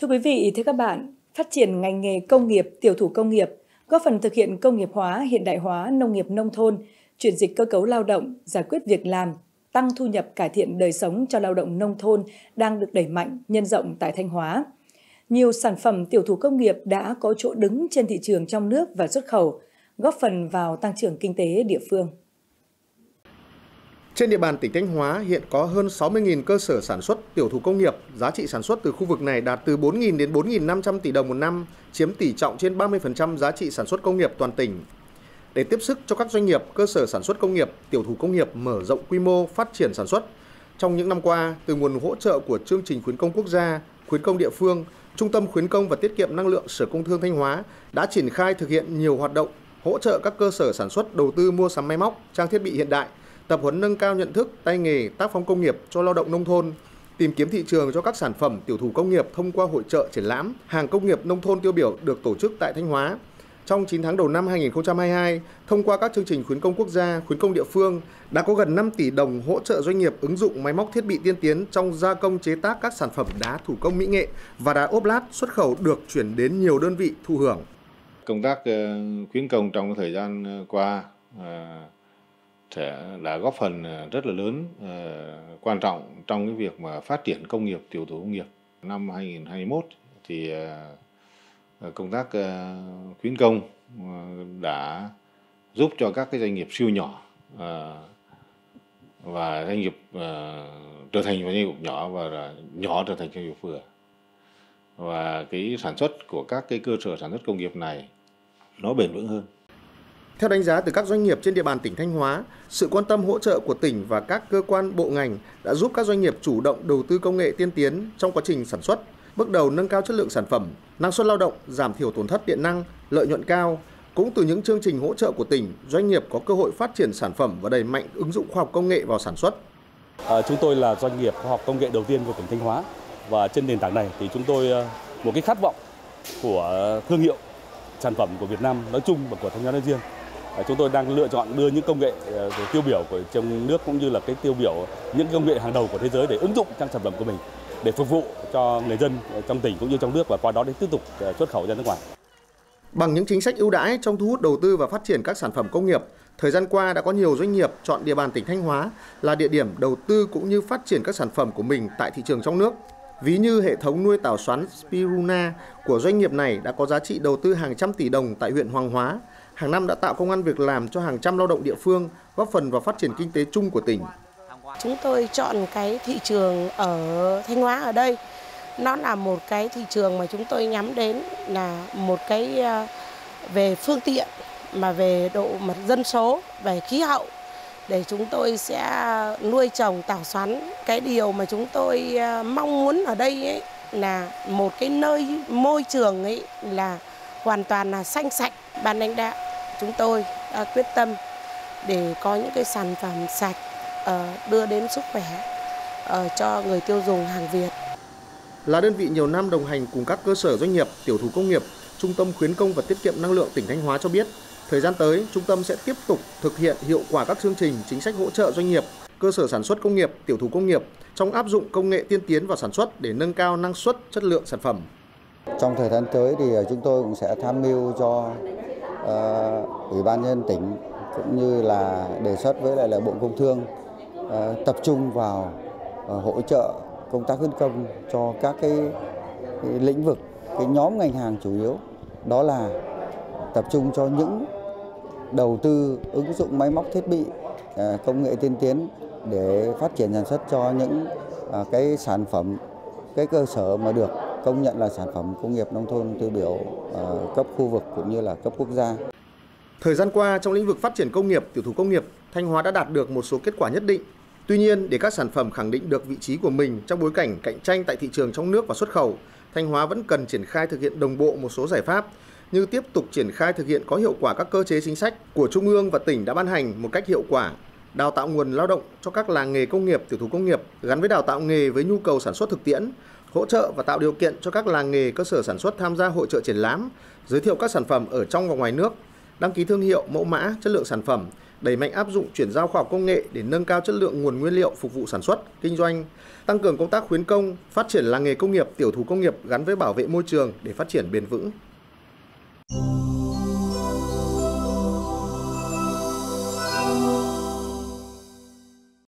Thưa quý vị, thưa các bạn, phát triển ngành nghề công nghiệp, tiểu thủ công nghiệp, góp phần thực hiện công nghiệp hóa, hiện đại hóa, nông nghiệp nông thôn, chuyển dịch cơ cấu lao động, giải quyết việc làm, tăng thu nhập, cải thiện đời sống cho lao động nông thôn đang được đẩy mạnh, nhân rộng tại Thanh Hóa. Nhiều sản phẩm tiểu thủ công nghiệp đã có chỗ đứng trên thị trường trong nước và xuất khẩu, góp phần vào tăng trưởng kinh tế địa phương. Trên địa bàn tỉnh Thanh Hóa hiện có hơn 60.000 cơ sở sản xuất tiểu thủ công nghiệp, giá trị sản xuất từ khu vực này đạt từ 4.000 đến 4.500 tỷ đồng một năm, chiếm tỷ trọng trên 30% giá trị sản xuất công nghiệp toàn tỉnh. Để tiếp sức cho các doanh nghiệp, cơ sở sản xuất công nghiệp, tiểu thủ công nghiệp mở rộng quy mô, phát triển sản xuất, trong những năm qua, từ nguồn hỗ trợ của chương trình khuyến công quốc gia, khuyến công địa phương, Trung tâm khuyến công và tiết kiệm năng lượng Sở Công Thương Thanh Hóa đã triển khai thực hiện nhiều hoạt động hỗ trợ các cơ sở sản xuất đầu tư mua sắm máy móc, trang thiết bị hiện đại, tập huấn nâng cao nhận thức, tay nghề, tác phong công nghiệp cho lao động nông thôn, tìm kiếm thị trường cho các sản phẩm tiểu thủ công nghiệp thông qua hội chợ triển lãm hàng công nghiệp nông thôn tiêu biểu được tổ chức tại Thanh Hóa. Trong 9 tháng đầu năm 2022, thông qua các chương trình khuyến công quốc gia, khuyến công địa phương, đã có gần 5 tỷ đồng hỗ trợ doanh nghiệp ứng dụng máy móc thiết bị tiên tiến trong gia công chế tác các sản phẩm đá thủ công mỹ nghệ và đá ốp lát xuất khẩu được chuyển đến nhiều đơn vị thụ hưởng. Công tác khuyến công trong thời gian qua đã góp phần rất là lớn, quan trọng trong cái việc mà phát triển công nghiệp, tiểu thủ công nghiệp. Năm 2021 thì công tác khuyến công đã giúp cho các cái doanh nghiệp siêu nhỏ và doanh nghiệp trở thành doanh nghiệp nhỏ và nhỏ trở thành doanh nghiệp vừa. Và cái sản xuất của các cái cơ sở sản xuất công nghiệp này nó bền vững hơn. Theo đánh giá từ các doanh nghiệp trên địa bàn tỉnh Thanh Hóa, sự quan tâm hỗ trợ của tỉnh và các cơ quan bộ ngành đã giúp các doanh nghiệp chủ động đầu tư công nghệ tiên tiến trong quá trình sản xuất, bước đầu nâng cao chất lượng sản phẩm, năng suất lao động, giảm thiểu tổn thất điện năng, lợi nhuận cao. Cũng từ những chương trình hỗ trợ của tỉnh, doanh nghiệp có cơ hội phát triển sản phẩm và đẩy mạnh ứng dụng khoa học công nghệ vào sản xuất. Chúng tôi là doanh nghiệp khoa học công nghệ đầu tiên của tỉnh Thanh Hóa và trên nền tảng này thì chúng tôi một cái khát vọng của thương hiệu sản phẩm của Việt Nam nói chung và của Thanh Hóa nói riêng. Chúng tôi đang lựa chọn đưa những công nghệ tiêu biểu của trong nước cũng như là cái tiêu biểu những công nghệ hàng đầu của thế giới để ứng dụng trong sản phẩm của mình để phục vụ cho người dân trong tỉnh cũng như trong nước và qua đó để tiếp tục xuất khẩu ra nước ngoài. Bằng những chính sách ưu đãi trong thu hút đầu tư và phát triển các sản phẩm công nghiệp, thời gian qua đã có nhiều doanh nghiệp chọn địa bàn tỉnh Thanh Hóa là địa điểm đầu tư cũng như phát triển các sản phẩm của mình tại thị trường trong nước. Ví như hệ thống nuôi tảo xoắn Spiruna của doanh nghiệp này đã có giá trị đầu tư hàng trăm tỷ đồng tại huyện Hoàng Hóa, hàng năm đã tạo công ăn việc làm cho hàng trăm lao động địa phương, góp phần vào phát triển kinh tế chung của tỉnh. Chúng tôi chọn cái thị trường ở Thanh Hóa ở đây, nó là một cái thị trường mà chúng tôi nhắm đến là một cái về phương tiện, mà về độ mặt dân số, về khí hậu, để chúng tôi sẽ nuôi trồng tảo xoắn. Cái điều mà chúng tôi mong muốn ở đây ấy, là một cái nơi môi trường ấy là hoàn toàn là xanh sạch. Ban lãnh đạo chúng tôi đã quyết tâm để có những cái sản phẩm sạch đưa đến sức khỏe cho người tiêu dùng hàng Việt. Là đơn vị nhiều năm đồng hành cùng các cơ sở doanh nghiệp, tiểu thủ công nghiệp, Trung tâm khuyến công và tiết kiệm năng lượng tỉnh Thanh Hóa cho biết, thời gian tới trung tâm sẽ tiếp tục thực hiện hiệu quả các chương trình, chính sách hỗ trợ doanh nghiệp, cơ sở sản xuất công nghiệp, tiểu thủ công nghiệp trong áp dụng công nghệ tiên tiến vào sản xuất để nâng cao năng suất, chất lượng sản phẩm. Trong thời gian tới thì chúng tôi cũng sẽ tham mưu cho Ủy ban nhân dân tỉnh cũng như là đề xuất với lại là Bộ Công Thương tập trung vào hỗ trợ công tác khuyến công cho các cái lĩnh vực, cái nhóm ngành hàng chủ yếu. Đó là tập trung cho những đầu tư ứng dụng máy móc thiết bị, công nghệ tiên tiến để phát triển sản xuất cho những cái sản phẩm, cái cơ sở mà được công nhận là sản phẩm công nghiệp nông thôn tiêu biểu cấp khu vực cũng như là cấp quốc gia. Thời gian qua, trong lĩnh vực phát triển công nghiệp, tiểu thủ công nghiệp, Thanh Hóa đã đạt được một số kết quả nhất định. Tuy nhiên, để các sản phẩm khẳng định được vị trí của mình trong bối cảnh cạnh tranh tại thị trường trong nước và xuất khẩu, Thanh Hóa vẫn cần triển khai thực hiện đồng bộ một số giải pháp như tiếp tục triển khai thực hiện có hiệu quả các cơ chế chính sách của Trung ương và tỉnh đã ban hành một cách hiệu quả, đào tạo nguồn lao động cho các làng nghề công nghiệp, tiểu thủ công nghiệp gắn với đào tạo nghề với nhu cầu sản xuất thực tiễn, hỗ trợ và tạo điều kiện cho các làng nghề, cơ sở sản xuất tham gia hội chợ triển lãm, giới thiệu các sản phẩm ở trong và ngoài nước, đăng ký thương hiệu, mẫu mã, chất lượng sản phẩm, đẩy mạnh áp dụng chuyển giao khoa học công nghệ để nâng cao chất lượng nguồn nguyên liệu phục vụ sản xuất, kinh doanh, tăng cường công tác khuyến công, phát triển làng nghề công nghiệp, tiểu thủ công nghiệp gắn với bảo vệ môi trường để phát triển bền vững.